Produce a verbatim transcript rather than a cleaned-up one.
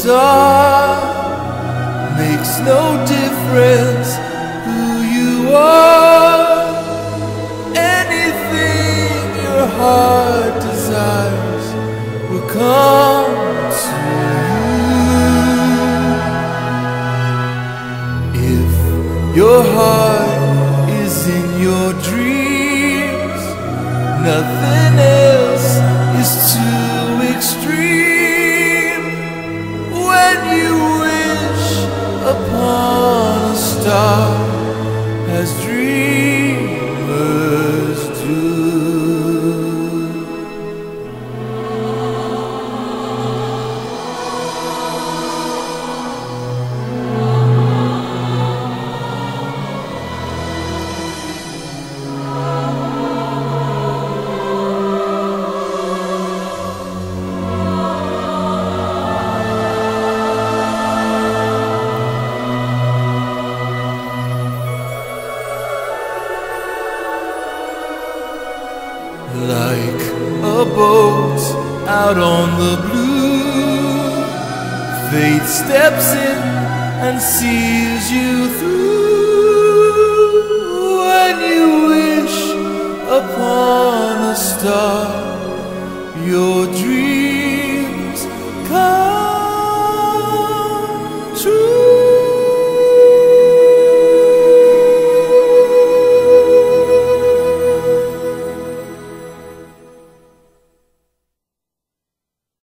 star makes no difference who you are. Anything your heart desires will come to you. If your heart is in your dreams, nothing else is too extreme. Upon a star as dreamers do. Like a boat out on the blue, fate steps in and sees you through. When you wish upon a star, your dream